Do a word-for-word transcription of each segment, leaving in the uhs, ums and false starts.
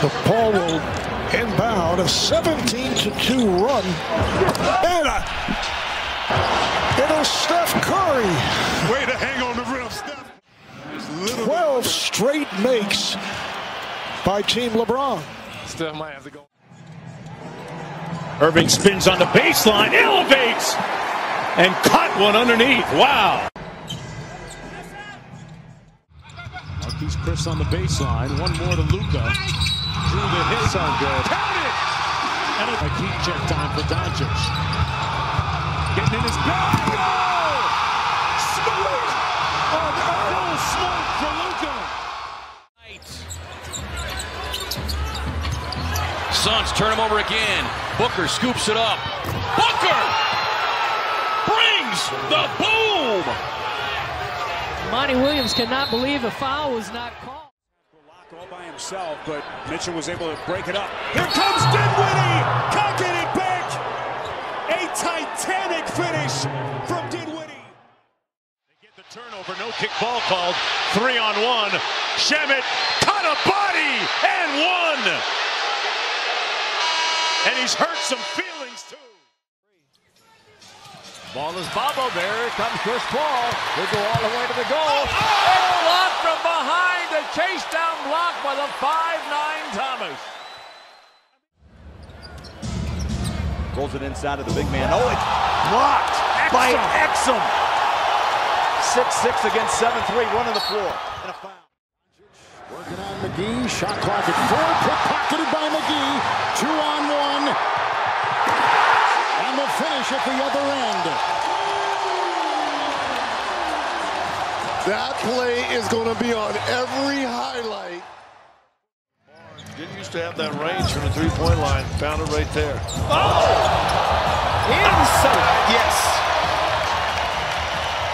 So Paul will inbound, a seventeen to two run. And a, it'll Steph Curry. Way to hang on the rim, Steph. twelve straight makes by Team LeBron. Steph might have to go. Irving spins on the baseline, elevates, and caught one underneath. Wow. Marquise Chris on the baseline. One more to Luka. Drew the hits on good. Count it! And a key check time for Doncic. Getting in his back. Oh! Smoke! An early smoke for Luka. Suns turn him over again. Booker scoops it up. Booker brings the boom. Monty Williams cannot believe a foul was not called. Lock all by himself, but Mitchell was able to break it up. Here comes Dinwiddie, cocking it back. A titanic finish from Dinwiddie. They get the turnover, no kick ball called. Three on one. Shemit caught a body and one. And he's hurt some feelings, too. Ball is Bamba. There comes Chris Paul. He'll go all the way to the goal. Oh, oh! And a block from behind. A chase-down block by the five nine Thomas. Rolls it inside of the big man. Oh, it's blocked Exum. by Exum. six six against seven three. One on the floor. And a foul. Working on McGee. Shot clock at four. Pick-pocketed by McGee. Two on one. And the finish at the other end. That play is going to be on every highlight. Didn't used to have that range from the three-point line. Found it right there. Oh! Inside, yes.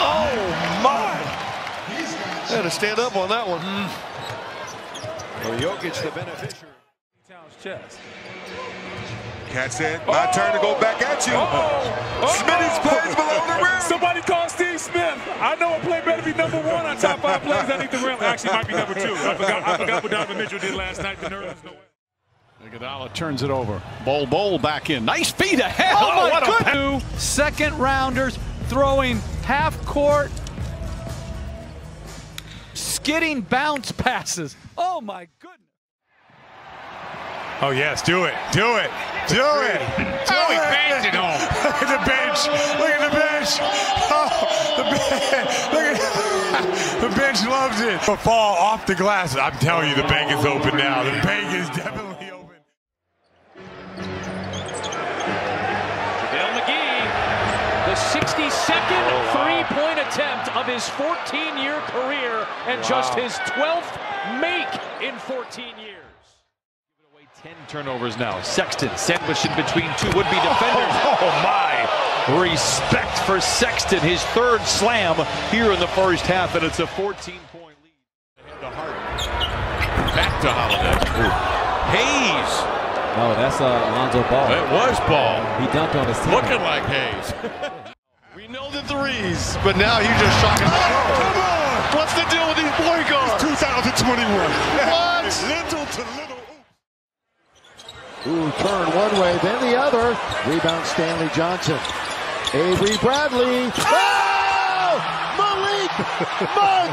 Oh, my. I had to stand up on that one. Well, Jokic, the beneficiary. Town's chest. Cat said, my oh. turn to go back at you. Oh. Oh. Smitty's plays below the rim. Somebody call Steve Smith. I know a play better be number one on top five plays underneath the rim. Actually, might be number two. I forgot, I forgot what Donovan Mitchell did last night. The nerves no way. Iguodala turns it over. Bowl, bowl back in. Nice feed ahead. Oh, oh my what a goodness. Two second rounders throwing half court, skidding bounce passes. Oh, my goodness. Oh, yes, do it, do it, do it. Do oh, it. He bangs it home. Look at the bench, look at the bench. Oh, the bench, look at the bench loves it. A fall off the glass. I'm telling you, the bank is open now. The bank is definitely open. Javale McGee, the sixty-second three-point attempt of his fourteen-year career and wow. just his twelfth make in fourteen years. ten turnovers now. Sexton sandwiched in between two would-be defenders. Oh, oh, oh, my. Respect for Sexton. His third slam here in the first half, and it's a fourteen-point lead. To Harden. Back to Holiday. Hayes. Oh, that's uh, Lonzo Ball. It was Ball. He dunked on his team. Looking like Hayes. We know the threes, but now you just shot him. Oh, come on. What's the deal with these boy guards? It's two thousand twenty-one. What? Little to little. Ooh, turn one way, then the other. Rebound Stanley Johnson. Avery Bradley. Oh! Malik Monk!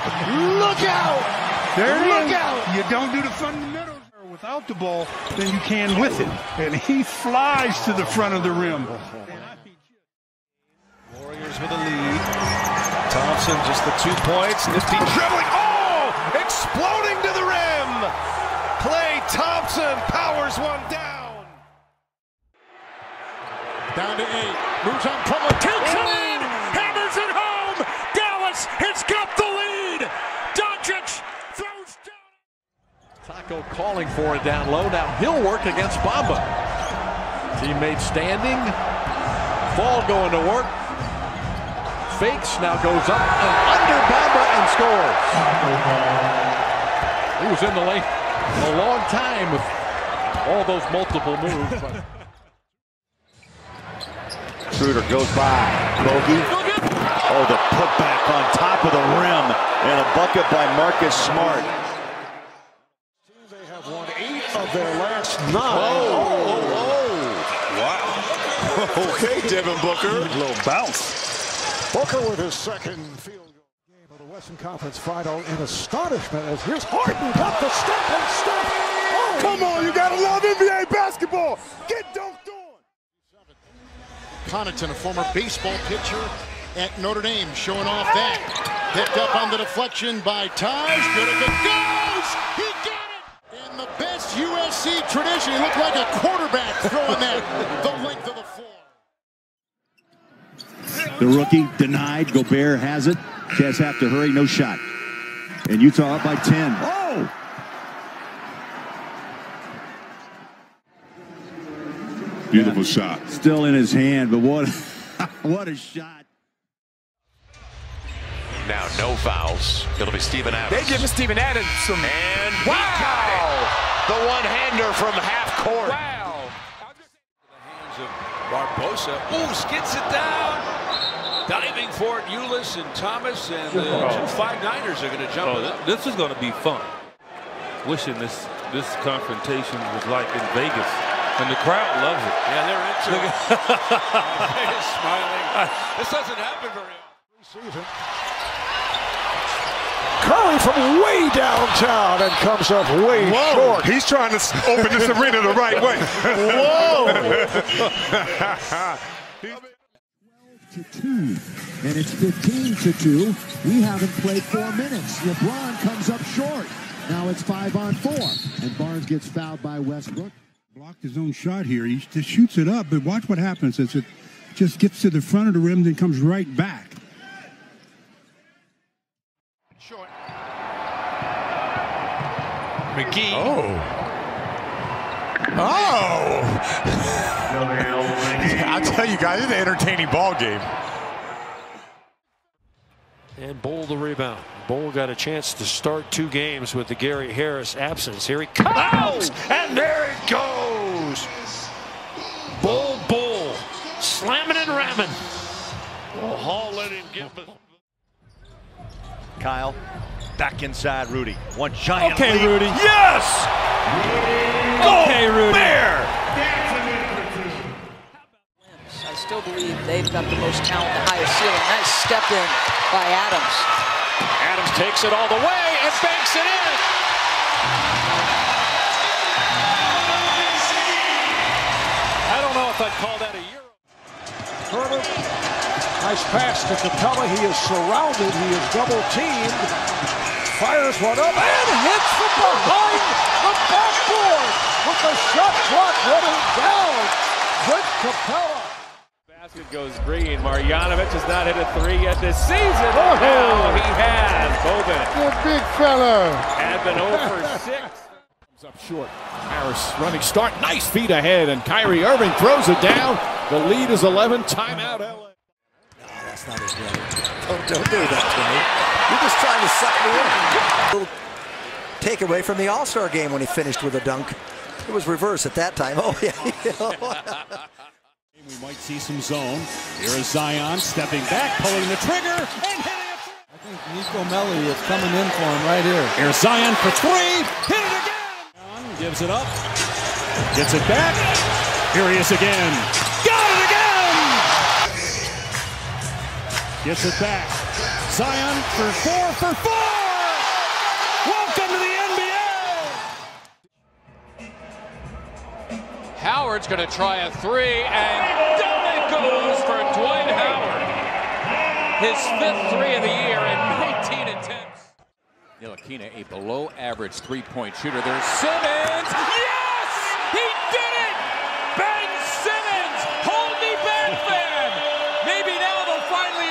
Look out! There it Look is. out! You don't do the fundamentals without the ball, then you can with it. And he flies to the front of the rim. Warriors with a lead. Thompson, just the two points. Nifty dribbling. Oh! Exploding to the rim! Clay Thompson powers one down. Down to eight, moves on Plummer, takes the lead, hammers it home. Dallas has got the lead. Doncic throws down. Taco calling for it down low. Now he'll work against Bamba. Teammate standing. Ball going to work. Fakes, now goes up and under Bamba and scores. He was in the lane a long time with all those multiple moves. But Schroeder goes by. Bogey. Oh, the putback on top of the rim. And a bucket by Marcus Smart. They have won eight of of their last nine. Oh, oh, oh. Wow. Okay, Devin Booker. A little bounce. Booker with his second field goal game of the Western Conference Final in astonishment as here's Harden got the step and step. Oh, come on, you gotta love N B A basketball. Get dunked on. Connaughton, a former baseball pitcher at Notre Dame, showing off that. Picked up on the deflection by Taj. Good as it goes! He got it! In the best U S C tradition, he looked like a quarterback throwing that the length of the floor. The rookie denied. Gobert has it. Jazz have to hurry. No shot. And Utah up by ten. Oh! Beautiful yeah. shot. Still in his hand, but what, what a shot. Now, no fouls. It'll be Stephen Adams. They give it Stephen Adams some. And wow! He got it. The one-hander from half court. Wow! The hands of Barbosa. Ooh, skits it down. Diving for it, Ulis and Thomas, and the two five-niners are going to jump oh, with it. This is going to be fun. Wishing this this confrontation was like in Vegas, and the crowd loves it. Yeah, they're into it. He's smiling. This doesn't happen very often. Curry from way downtown and comes up way Whoa. short. He's trying to open this arena the right way. Whoa! twelve to two, and it's fifteen to two. We haven't played four minutes. LeBron comes up short. Now it's five on four, and Barnes gets fouled by Westbrook. Blocked his own shot here. He just shoots it up, but watch what happens. It's, it just gets to the front of the rim, then comes right back. Short. McGee. Oh. Oh. I'll tell you guys, it's an entertaining ball game. And Ball the rebound. Ball got a chance to start two games with the Gary Harris absence. Here he comes. Oh! And there it goes. Ball, Ball. Slamming and ramming. Oh, Hall let him give it. Kyle, back inside Rudy. One giant Okay, lead. Rudy. Yes! Okay, Rudy. Bear! I still believe they've got the most talent, the highest ceiling. Nice step in by Adams. Adams takes it all the way and banks it in. I don't know if I'd call that a Euro. Herbert. Nice pass to Capella. He is surrounded. He is double-teamed. Fires one up and hits from behind the backboard with the shot clock running down. Good Capella. Basket goes green. Marjanovic has not hit a three yet this season. Oh, oh he has. Bobin. Good big fella. Had been zero for six. Comes up short. Harris running start. Nice feet ahead. And Kyrie Irving throws it down. The lead is eleven. Timeout, L A. Not his brother. Don't, don't do that to me. You're just trying to suck me in. Little takeaway from the All-Star game when he finished with a dunk. It was reverse at that time. Oh, yeah. We might see some zone. Here is Zion stepping back, pulling the trigger, and hitting it. I think Nico Melli is coming in for him right here. Here's Zion for three. Hit it again. Gives it up. Gets it back. Here he is again. Got it again. Gets it back. Zion for four for four! Welcome to the N B A! Howard's going to try a three, and down it goes for Dwight Howard. His fifth three of the year in nineteen attempts. Ntilikina, a below-average three-point shooter. There's Simmons! Yes! He did it! Ben Simmons! Hold me back, man! Maybe now they'll finally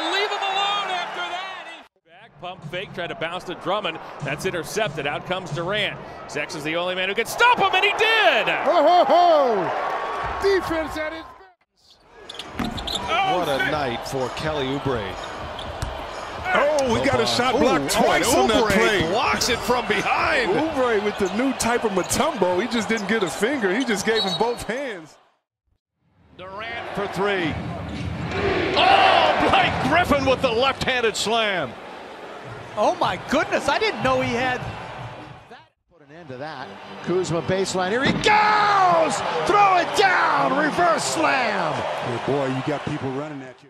pump fake, tried to bounce to Drummond. That's intercepted. Out comes Durant. Sexton's the only man who could stop him, and he did! Ho, ho, ho! Defense at his best. Oh, what a man. night for Kelly Oubre. Oh, we oh, got a shot blocked Ooh, twice oh, on that play. Blocks it from behind. Oubre with the new type of Mutombo. He just didn't get a finger. He just gave him both hands. Durant for three. Oh, Blake Griffin with the left-handed slam. Oh my goodness, I didn't know he had that. Put an into that. Kuzma baseline, here he goes! Throw it down, reverse slam! Hey boy, you got people running at you.